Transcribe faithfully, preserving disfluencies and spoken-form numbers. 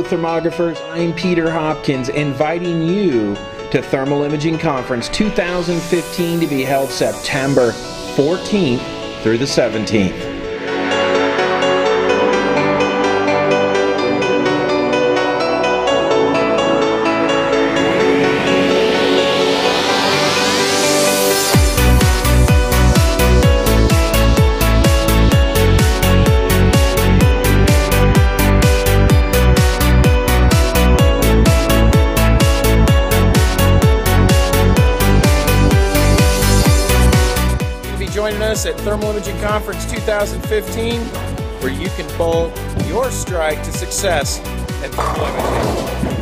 Hello thermographers, I'm Peter Hopkins, inviting you to Thermal Imaging Conference two thousand fifteen to be held September fourteenth through the seventeenth. Joining us at Thermal Imaging Conference twenty fifteen, where you can bowl your strike to success at Thermal Imaging.